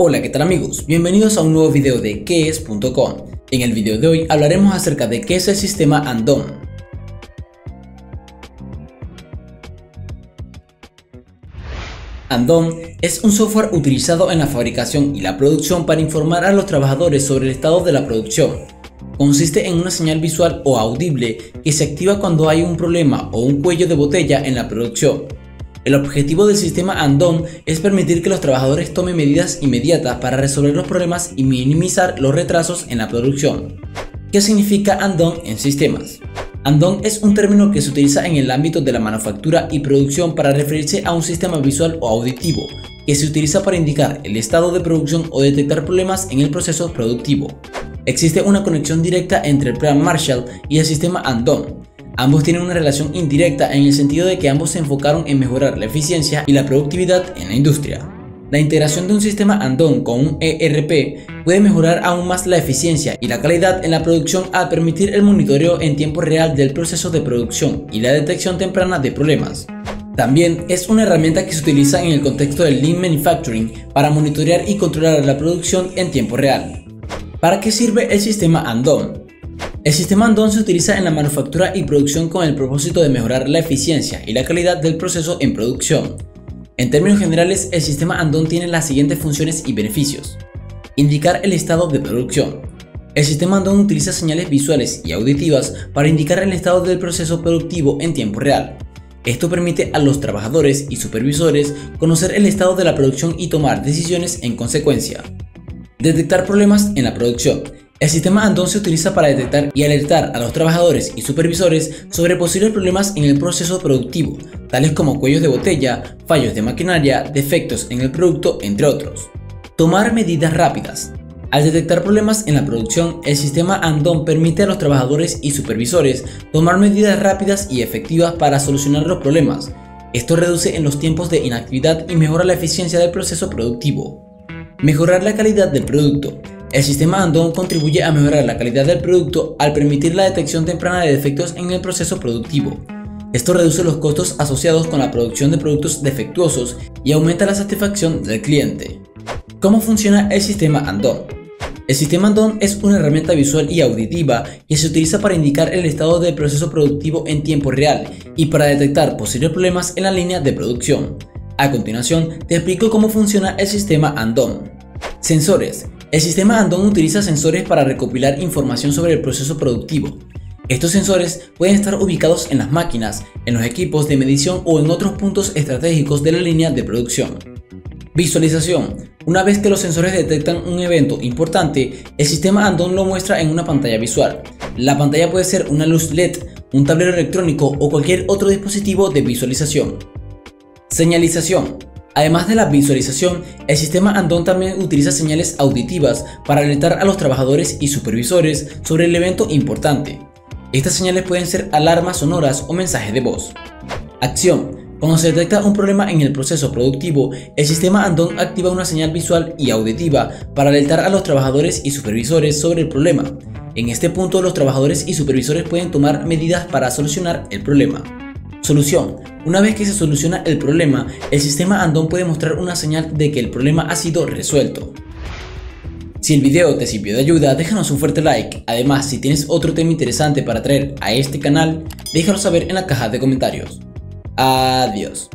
Hola, ¿qué tal amigos? Bienvenidos a un nuevo video de quees.com. En el video de hoy hablaremos acerca de qué es el sistema Andon. Andon es un software utilizado en la fabricación y la producción para informar a los trabajadores sobre el estado de la producción. Consiste en una señal visual o audible que se activa cuando hay un problema o un cuello de botella en la producción. El objetivo del sistema Andon es permitir que los trabajadores tomen medidas inmediatas para resolver los problemas y minimizar los retrasos en la producción. ¿Qué significa Andon en sistemas? Andon es un término que se utiliza en el ámbito de la manufactura y producción para referirse a un sistema visual o auditivo, que se utiliza para indicar el estado de producción o detectar problemas en el proceso productivo. Existe una conexión directa entre el plan Marshall y el sistema Andon. Ambos tienen una relación indirecta en el sentido de que ambos se enfocaron en mejorar la eficiencia y la productividad en la industria. La integración de un sistema Andon con un ERP puede mejorar aún más la eficiencia y la calidad en la producción al permitir el monitoreo en tiempo real del proceso de producción y la detección temprana de problemas. También es una herramienta que se utiliza en el contexto del Lean Manufacturing para monitorear y controlar la producción en tiempo real. ¿Para qué sirve el sistema Andon? El sistema Andon se utiliza en la manufactura y producción con el propósito de mejorar la eficiencia y la calidad del proceso en producción. En términos generales, el sistema Andon tiene las siguientes funciones y beneficios. Indicar el estado de producción. El sistema Andon utiliza señales visuales y auditivas para indicar el estado del proceso productivo en tiempo real. Esto permite a los trabajadores y supervisores conocer el estado de la producción y tomar decisiones en consecuencia. Detectar problemas en la producción. El sistema Andon se utiliza para detectar y alertar a los trabajadores y supervisores sobre posibles problemas en el proceso productivo, tales como cuellos de botella, fallos de maquinaria, defectos en el producto, entre otros. Tomar medidas rápidas. Al detectar problemas en la producción, el sistema Andon permite a los trabajadores y supervisores tomar medidas rápidas y efectivas para solucionar los problemas. Esto reduce en los tiempos de inactividad y mejora la eficiencia del proceso productivo. Mejorar la calidad del producto. El sistema Andon contribuye a mejorar la calidad del producto al permitir la detección temprana de defectos en el proceso productivo. Esto reduce los costos asociados con la producción de productos defectuosos y aumenta la satisfacción del cliente. ¿Cómo funciona el sistema Andon? El sistema Andon es una herramienta visual y auditiva que se utiliza para indicar el estado del proceso productivo en tiempo real y para detectar posibles problemas en la línea de producción. A continuación, te explico cómo funciona el sistema Andon. Sensores. El sistema Andon utiliza sensores para recopilar información sobre el proceso productivo. Estos sensores pueden estar ubicados en las máquinas, en los equipos de medición o en otros puntos estratégicos de la línea de producción. Visualización. Una vez que los sensores detectan un evento importante, el sistema Andon lo muestra en una pantalla visual. La pantalla puede ser una luz LED, un tablero electrónico o cualquier otro dispositivo de visualización. Señalización. Además de la visualización, el sistema Andon también utiliza señales auditivas para alertar a los trabajadores y supervisores sobre el evento importante. Estas señales pueden ser alarmas sonoras o mensajes de voz. Acción. Cuando se detecta un problema en el proceso productivo, el sistema Andon activa una señal visual y auditiva para alertar a los trabajadores y supervisores sobre el problema. En este punto, los trabajadores y supervisores pueden tomar medidas para solucionar el problema. Solución. Una vez que se soluciona el problema, el sistema Andon puede mostrar una señal de que el problema ha sido resuelto. Si el video te sirvió de ayuda, déjanos un fuerte like. Además, si tienes otro tema interesante para traer a este canal, déjalo saber en la caja de comentarios. Adiós.